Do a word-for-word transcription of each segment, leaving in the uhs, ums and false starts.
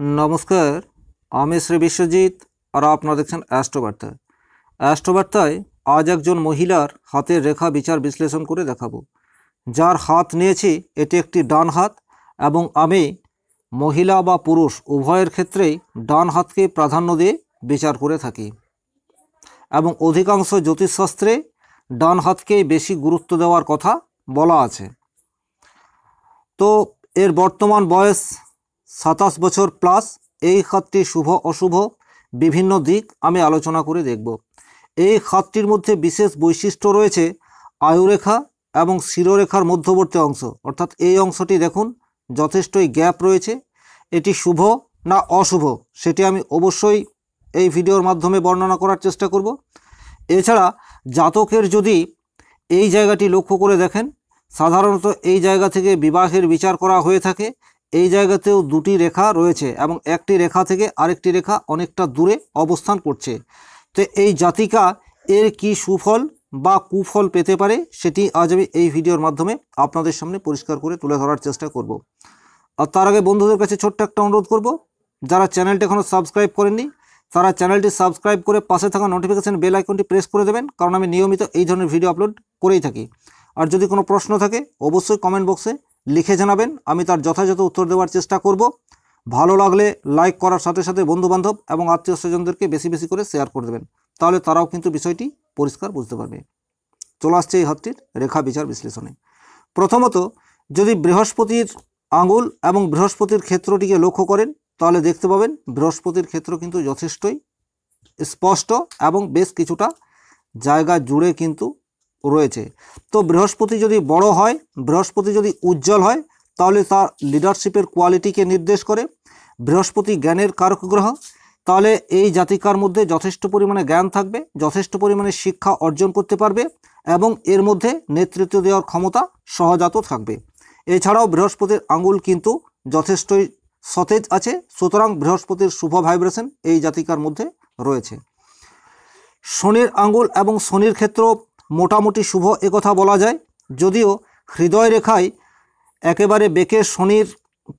नमस्कार आमी श्री विश्वजीत और आपनारा देखছেন অ্যাস্ট্রো বার্তা। অ্যাস্ট্রো বার্তায় आज একজন মহিলার হাতের রেখা বিচার বিশ্লেষণ করে দেখাবো। যার হাত নিয়েছি এটি একটি ডান হাত এবং আমি মহিলা বা পুরুষ উভয়ের ক্ষেত্রেই ডান হাতকে প্রাধান্য দিয়ে বিচার করে থাকি এবং অধিকাংশ জ্যোতিষশাস্ত্রে ডান হাতকে বেশি গুরুত্ব দেওয়ার কথা বলা আছে। তো এর বর্তমান বয়স সাতাশ বছর প্লাস। এই খাতটি শুভ অশুভ বিভিন্ন দিক আমি আলোচনা করে দেখব। এই খাতটির মধ্যে বিশেষ বৈশিষ্ট্য রয়েছে আয়ুরেখা এবং শিরোরেখার মধ্যবর্তী অংশ, অর্থাৎ এই অংশটি দেখুন যথেষ্টই গ্যাপ রয়েছে। এটি শুভ না অশুভ সেটি আমি অবশ্যই এই ভিডিওর মাধ্যমে বর্ণনা করার চেষ্টা করব। এছাড়া জাতকের যদি এই জায়গাটি লক্ষ্য করে দেখেন, সাধারণত এই জায়গা থেকে বিবাহের বিচার করা হয়ে থাকে। এই জায়গাতেও দুটি রেখা রয়েছে এবং একটি রেখা থেকে আরেকটি রেখা অনেকটা দূরে অবস্থান করছে। তো এই জাতিকা এর কি সুফল বা কুফল পেতে পারে সেটি আজ আমি এই ভিডিওর মাধ্যমে আপনাদের সামনে পরিষ্কার করে তুলে ধরার চেষ্টা করব। আর তার আগে বন্ধুদের কাছে ছোট্ট একটা অনুরোধ করব, যারা চ্যানেলটি এখনও সাবস্ক্রাইব করেননি তারা চ্যানেলটি সাবস্ক্রাইব করে পাশে থাকা নোটিফিকেশান বেল আইকনটি প্রেস করে দেবেন, কারণ আমি নিয়মিত এই ধরনের ভিডিও আপলোড করেই থাকি। আর যদি কোনো প্রশ্ন থাকে অবশ্যই কমেন্ট বক্সে লিখে জানাবেন, আমি তার যথাযথ উত্তর দেওয়ার চেষ্টা করব। ভালো লাগলে লাইক করার সাথে সাথে বন্ধুবান্ধব এবং আত্মীয় স্বজনদেরকে বেশি বেশি করে শেয়ার করে দেবেন, তাহলে তারাও কিন্তু বিষয়টি পরিষ্কার বুঝতে পারবে। চলে আসছে এই হাতটির রেখা বিচার বিশ্লেষণে। প্রথমত যদি বৃহস্পতির আঙুল এবং বৃহস্পতির ক্ষেত্রটিকে লক্ষ্য করেন তাহলে দেখতে পাবেন বৃহস্পতির ক্ষেত্র কিন্তু যথেষ্টই স্পষ্ট এবং বেশ কিছুটা জায়গা জুড়ে কিন্তু রয়েছে। তো বৃহস্পতি যদি বড় হয়, বৃহস্পতি যদি উজ্জ্বল হয় তাহলে তার লিডারশিপের কোয়ালিটিকে নির্দেশ করে। বৃহস্পতি জ্ঞানের কারক গ্রহ, তাহলে এই জাতিকার মধ্যে যথেষ্ট পরিমাণে জ্ঞান থাকবে, যথেষ্ট পরিমাণে শিক্ষা অর্জন করতে পারবে এবং এর মধ্যে নেতৃত্ব দেওয়ার ক্ষমতা সহজাত থাকবে। এছাড়াও বৃহস্পতির আঙুল কিন্তু যথেষ্টই সতেজ আছে, সুতরাং বৃহস্পতির শুভ ভাইব্রেশন এই জাতিকার মধ্যে রয়েছে। শনির আঙুল এবং শনির ক্ষেত্র মোটামুটি শুভ একথা বলা যায়, যদিও হৃদয় রেখায় একেবারে বেঁকে শনির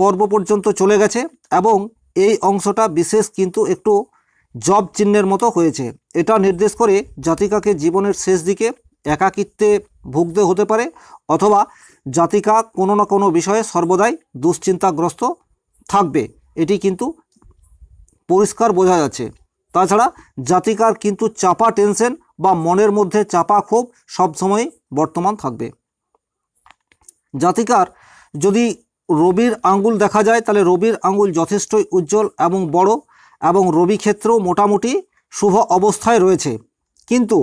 পর্ব পর্যন্ত চলে গেছে এবং এই অংশটা বিশেষ কিন্তু একটু জব চিহ্নের মতো হয়েছে। এটা নির্দেশ করে জাতিকাকে জীবনের শেষ দিকে একাকিত্বে ভুগতে হতে পারে অথবা জাতিকা কোনো না কোনো বিষয়ে সর্বদাই দুশ্চিন্তাগ্রস্ত থাকবে, এটি কিন্তু পরিষ্কার বোঝা যাচ্ছে। তাছাড়া জাতিকার কিন্তু চাপা টেনশন বা মনের মধ্যে চাপা ক্ষোভ সবসময় বর্তমান থাকবে। জাতিকার যদি রবির আঙ্গুল দেখা যায় তাহলে রবির আঙ্গুল যথেষ্টই উজ্জ্বল এবং বড় এবং রবি ক্ষেত্র মোটামুটি শুভ অবস্থায় রয়েছে, কিন্তু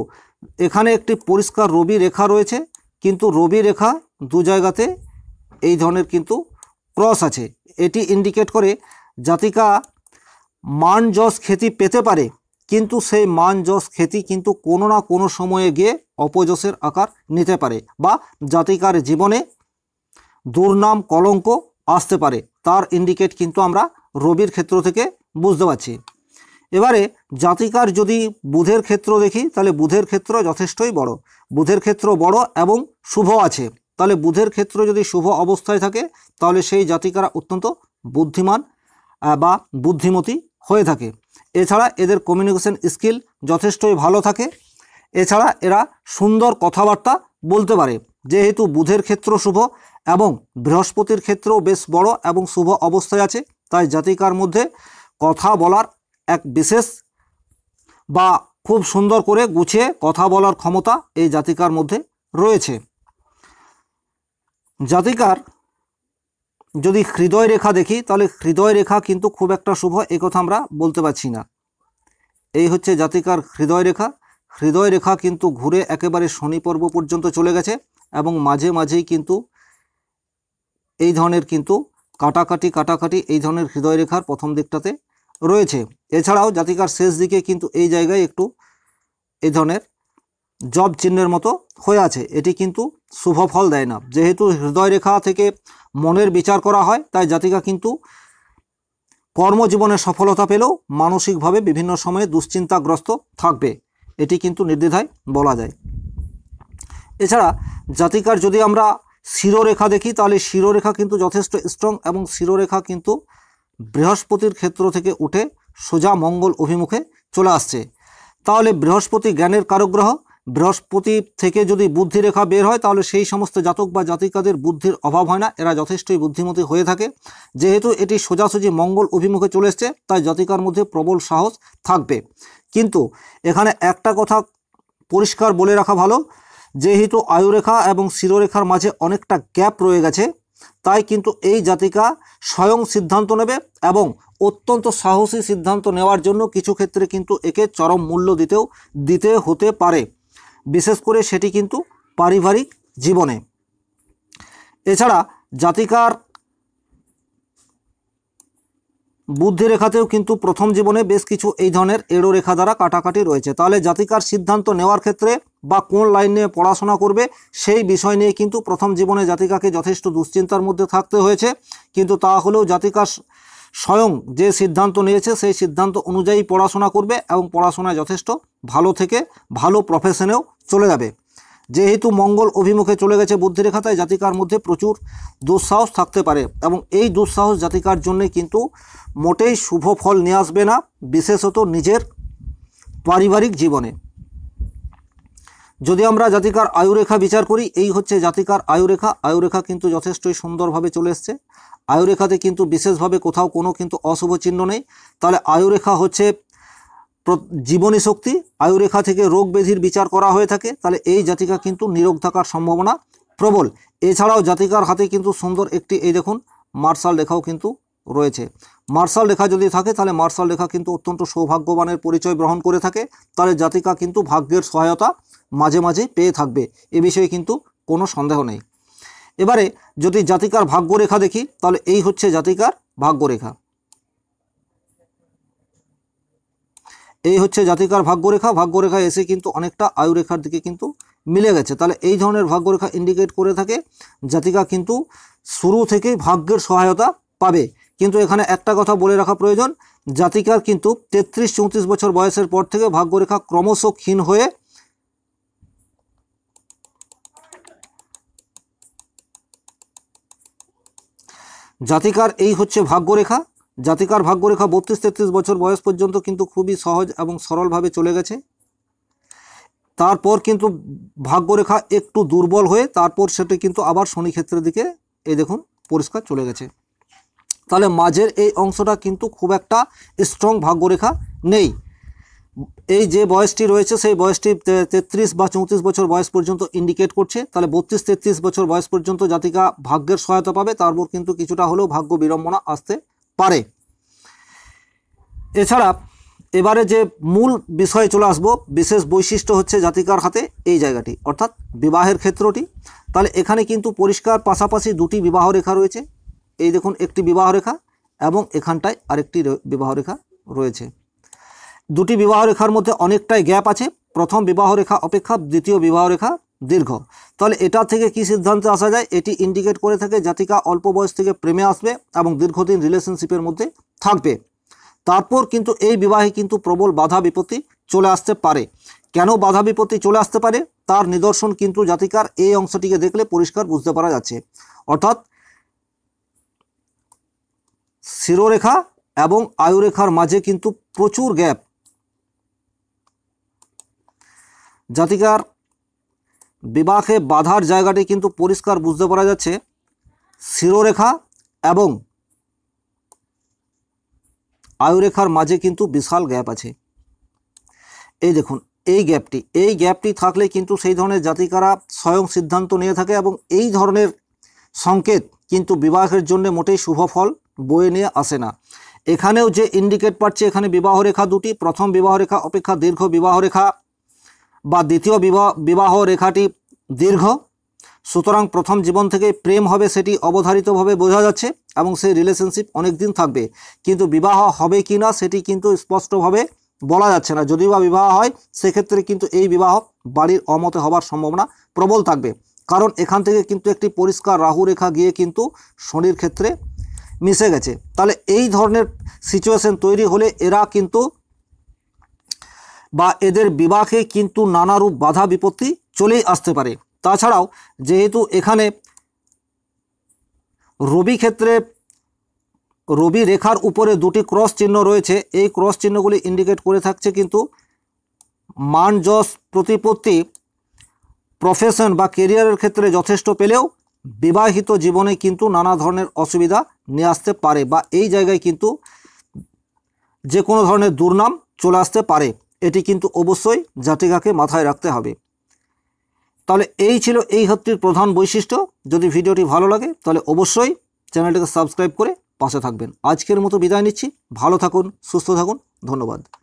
এখানে একটি পরিষ্কার রবি রেখা রয়েছে, কিন্তু রবি রেখা দু জায়গাতে এই ধরনের কিন্তু ক্রস আছে। এটি ইন্ডিকেট করে জাতিকা মান যশ খ্যাতি পেতে পারে, কিন্তু সেই মান যশ খ্যাতি কিন্তু কোনো না কোনো সময়ে গিয়ে অপযশের আকার নিতে পারে বা জাতিকার জীবনে দুর্নাম কলঙ্ক আসতে পারে, তার ইন্ডিকেট কিন্তু আমরা রবির ক্ষেত্র থেকে বুঝতে পারছি। এবারে জাতিকার যদি বুধের ক্ষেত্র দেখি তাহলে বুধের ক্ষেত্র যথেষ্টই বড়, বুধের ক্ষেত্র বড় এবং শুভ আছে। তাহলে বুধের ক্ষেত্র যদি শুভ অবস্থায় থাকে তাহলে সেই জাতিকারা অত্যন্ত বুদ্ধিমান বা বুদ্ধিমতী হয়ে থাকে। এছাড়া এদের কমিউনিকেশন স্কিল যথেষ্টই ভালো থাকে, এছাড়া এরা সুন্দর কথাবার্তা বলতে পারে। যেহেতু বুধের ক্ষেত্র শুভ এবং বৃহস্পতির ক্ষেত্রও বেশ বড় এবং শুভ অবস্থায় আছে, তাই জাতিকার মধ্যে কথা বলার এক বিশেষ বা খুব সুন্দর করে গুছিয়ে কথা বলার ক্ষমতা এই জাতিকার মধ্যে রয়েছে। জাতিকার যদি হৃদয় রেখা দেখি তাহলে হৃদয় রেখা কিন্তু খুব একটা শুভ একথা আমরা বলতে পারছি না। এই হচ্ছে জাতিকার হৃদয় রেখা। হৃদয় রেখা কিন্তু ঘুরে একেবারে শনি পর্ব পর্যন্ত চলে গেছে এবং মাঝে মাঝেই কিন্তু এই ধরনের কিন্তু কাটাকাটি কাটাকাটি এই ধরনের হৃদয় রেখার প্রথম দিকটাতে রয়েছে। এছাড়াও জাতিকার শেষ দিকে কিন্তু এই জায়গায় একটু এই ধরনের জব চিহ্নের মতো হয়ে আছে, এটি কিন্তু শুভ ফল দেয় না। যেহেতু হৃদয় রেখা থেকে মনের বিচার করা হয় তাই জাতিকা কিন্তু কর্মজীবনে সফলতা পেলেও মানসিকভাবে বিভিন্ন সময়ে দুশ্চিন্তাগ্রস্ত থাকবে, এটি কিন্তু নির্দ্বিধায় বলা যায়। এছাড়া জাতিকার যদি আমরা শিরোরেখা দেখি তাহলে শিরোরেখা কিন্তু যথেষ্ট স্ট্রং এবং শিরোরেখা কিন্তু बृहस्पतिर क्षेत्र थेके उठे सोजा मंगल अभिमुखे चले आसछे। ताहले बृहस्पति ज्ञानेर कारक ग्रह। बृहस्पति थेके जोदि बुद्धि रेखा बेर हय ताहले सेई समस्त जातक बा जातिकादेर बुद्धिर अभाव हय ना, एरा यथेष्टई बुद्धिमती हये थाके। जेहेतु एटी सोजासुजी मंगल अभिमुखे चले आसछे ताई जातिकार मध्ये प्रबल साहस थाकबे। किन्तु एखाने एकटा कथा परिष्कार बोले राखा भालो, जेहेतु आयुरेखा एबं शिरोरेखार माझे अनेकटा ग्याप रये गेछे ताई किन्तु एई जातिका स्वयं सिद्धांत नेबे एबं अत्यंत साहसी सिद्धांत नेওয়ার জন্য কিছু ক্ষেত্রে কিন্তু একে চরম মূল্য দিতেও দিতে হতে পারে, বিশেষ করে সেটি কিন্তু পারিবারিক জীবনে। এছাড়া জাতিকার বুদ্ধি রেখাতেও কিন্তু প্রথম জীবনে বেশ কিছু এই ধরনের এরো রেখা দ্বারা কাটাকাটি রয়েছে। তাহলে জাতিকার সিদ্ধান্ত নেওয়ার ক্ষেত্রে বা কোন লাইনে পড়াশোনা করবে সেই বিষয় নিয়ে কিন্তু প্রথম জীবনে জাতিকাকে যথেষ্ট দুশ্চিন্তার মধ্যে থাকতে হয়েছে। কিন্তু তা হলেও জাতিকার স্বয়ং যে সিদ্ধান্ত নিয়েছে সেই সিদ্ধান্ত অনুযায়ী পড়াশোনা করবে এবং পড়াশোনায় যথেষ্ট ভালো থেকে ভালো প্রফেশনেও চলে যাবে। যেহেতু মঙ্গল অভিমুখে চলে গেছে বুদ্ধিরেখা তাই জাতিকার মধ্যে প্রচুর দুঃসাহস থাকতে পারে এবং এই দুঃসাহস জাতিকার জন্য কিন্তু মোটেই শুভ ফল নিয়ে আসবে না, বিশেষত নিজের পারিবারিক জীবনে। যদি আমরা জাতিকার আয়ুরেখা বিচার করি, এই হচ্ছে জাতিকার আয়ুরেখা। আয়ুরেখা কিন্তু যথেষ্টই সুন্দরভাবে চলে এসছে। আয়ুরেখাতে কিন্তু বিশেষভাবে কোথাও কোনো কিন্তু অশুভ চিহ্ন নেই। তাহলে আয়ুরেখা হচ্ছে জীবনী শক্তি। আয়ুরেখা থেকে রোগ ব্যাধির বিচার করা হয়ে থাকে, তাহলে এই জাতিকা কিন্তু নিরোগ থাকার সম্ভাবনা প্রবল। এছাড়াও জাতিকার হাতে কিন্তু সুন্দর একটি এই দেখুন মার্শাল রেখাও কিন্তু রয়েছে। মার্শাল রেখা যদি থাকে তাহলে মার্শাল রেখা কিন্তু অত্যন্ত সৌভাগ্যবানের পরিচয় গ্রহণ করে থাকে। তাহলে জাতিকা কিন্তু ভাগ্যের সহায়তা মাঝে মাঝে পেয়ে থাকবে, এ বিষয়ে কিন্তু কোনো সন্দেহ নেই। এবারে যদি জাতিকার ভাগ্যরেখা দেখি তাহলে এই হচ্ছে জাতিকার ভাগ্যরেখা। এই হচ্ছে জাতিকার ভাগ্যরেখা। ভাগ্যরেখা এসে কিন্তু অনেকটা আয়ুরেখার দিকে কিন্তু মিলে গেছে। তাহলে এই ধরনের ভাগ্যরেখা ইন্ডিকেট করে থাকে জাতিকা কিন্তু শুরু থেকেই ভাগ্যের সহায়তা পাবে। কিন্তু এখানে একটা কথা বলে রাখা প্রয়োজন, জাতিকার কিন্তু তেত্রিশ চৌত্রিশ বছর বয়সের পর থেকে ভাগ্যরেখা ক্রমশ ক্ষীণ হয়ে জাতিকার এই হচ্ছে ভাগ্যরেখা। জাতিকার ভাগ্যরেখা বত্রিশ তেত্রিশ বছর বয়স পর্যন্ত কিন্তু খুবই সহজ এবং সরলভাবে চলে গেছে। তারপর কিন্তু ভাগ্যরেখা একটু দুর্বল হয়ে তারপর সেটি কিন্তু আবার শনি ক্ষেত্রের দিকে এই দেখুন পরিষ্কার চলে গেছে। তাহলে মাঝের এই অংশটা কিন্তু খুব একটা স্ট্রং ভাগ্যরেখা নেই। এই যে বয়সটি রয়েছে সেই বয়সটি তেত্রিশ বা চৌত্রিশ বছর বয়স পর্যন্ত ইন্ডিকেট করছে। তাহলে বত্রিশ তেত্রিশ বছর বয়স পর্যন্ত জাতিকা ভাগ্যের সহায়তা পাবে, তারপর কিন্তু কিছুটা হলেও ভাগ্য বিড়ম্বনা আসতে পারে। এছাড়া এবারে যে মূল বিষয়ে চলে আসবো, বিশেষ বৈশিষ্ট্য হচ্ছে জাতিকার হাতে এই জায়গাটি অর্থাৎ বিবাহের ক্ষেত্রটি। তাহলে এখানে কিন্তু পরিষ্কার পাশাপাশি দুটি বিবাহ রেখা রয়েছে। এই দেখুন একটি বিবাহ রেখা এবং এখানটায় আরেকটি বিবাহ রেখা রয়েছে। দুটি বিবাহ রেখার মধ্যে অনেকটাই গ্যাপ আছে। প্রথম বিবাহ রেখা অপেক্ষা দ্বিতীয় বিবাহ রেখা দীর্ঘ। তাহলে এটা থেকে কি সিদ্ধান্তে আসা যায়, এটি ইন্ডিকেট করে থাকে জাতিকা অল্প বয়স থেকে প্রেমে আসবে এবং দীর্ঘদিন রিলেশনশিপের মধ্যে থাকবে। তারপর কিন্তু এই বিবাহে কিন্তু প্রবল বাধা বিপত্তি চলে আসতে পারে। কেন বাধা বিপত্তি চলে আসতে পারে তার নিদর্শন কিন্তু জাতিকার এই অংশটিকে দেখলে পরিষ্কার বুঝতে পারা যাচ্ছে, অর্থাৎ শিরোরেখা এবং আয়ুরেখার মাঝে কিন্তু প্রচুর গ্যাপ। জাতিকার বিবাহে বাধার জায়গাটি কিন্তু পরিষ্কার বুঝতে পারা যাচ্ছে। শিরোরেখা এবং আয়ুরেখার মাঝে কিন্তু বিশাল গ্যাপ আছে। এই দেখুন এই গ্যাপটি, এই গ্যাপটি থাকলে কিন্তু সেই ধরনের জাতিকারা স্বয়ং সিদ্ধান্ত নিয়ে থাকে এবং এই ধরনের সংকেত কিন্তু বিবাহের জন্য মোটেই শুভ ফল বয়ে নিয়ে আসে না। এখানেও যে ইন্ডিকেট পাচ্ছে, এখানে বিবাহ রেখা দুটি, প্রথম বিবাহ রেখা অপেক্ষা দীর্ঘ বিবাহ রেখা বা দ্বিতীয় বিবাহ বিবাহ রেখাটি দীর্ঘ। সুতরাং প্রথম জীবন থেকে প্রেম হবে সেটি অবধারিতভাবে বোঝা যাচ্ছে এবং সেই রিলেশনশিপ অনেক দিন থাকবে। কিন্তু বিবাহ হবে কি না সেটি কিন্তু স্পষ্টভাবে বলা যাচ্ছে না। যদি বা বিবাহ হয় সেক্ষেত্রে কিন্তু এই বিবাহ বাড়ির অমতে হবার সম্ভাবনা প্রবল থাকবে, কারণ এখান থেকে কিন্তু একটি পরিষ্কার রাহু রেখা গিয়ে কিন্তু শনির ক্ষেত্রে মিশে গেছে। তাহলে এই ধরনের সিচুয়েশন তৈরি হলে এরা কিন্তু বা এদের বিবাহে কিন্তু নানারূপ বাধা বিপত্তি চলেই আসতে পারে। তাছাড়াও যেহেতু এখানে রবি ক্ষেত্রে রবি রেখার উপরে দুটি ক্রস চিহ্ন রয়েছে, এই ক্রস চিহ্নগুলি ইন্ডিকেট করে থাকছে কিন্তু মান যশ প্রতিপত্তি প্রফেশন বা ক্যারিয়ারের ক্ষেত্রে যথেষ্ট পেলেও বিবাহিত জীবনে কিন্তু নানা ধরনের অসুবিধা নিয়ে আসতে পারে বা এই জায়গায় কিন্তু যে কোনো ধরনের দুর্নাম চলে আসতে পারে। এটি কিন্তু অবশ্যই জাতিকাকে মাথায় রাখতে হবে। তাহলে এই ছিল এই হাতটির প্রধান বৈশিষ্ট্য। যদি ভিডিওটি ভালো লাগে তাহলে অবশ্যই চ্যানেলটিকে সাবস্ক্রাইব করে পাশে থাকবেন। আজকের মতো বিদায় নিচ্ছি, ভালো থাকুন, সুস্থ থাকুন, ধন্যবাদ।